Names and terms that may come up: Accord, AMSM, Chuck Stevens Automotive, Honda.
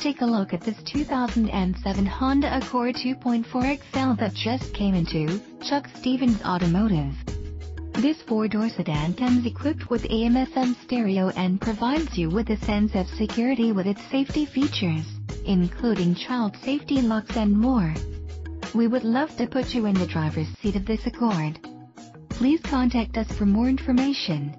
Take a look at this 2007 Honda Accord 2.4 XL that just came into Chuck Stevens Automotive. This four-door sedan comes equipped with AMSM stereo and provides you with a sense of security with its safety features, including child safety locks and more. We would love to put you in the driver's seat of this Accord. Please contact us for more information.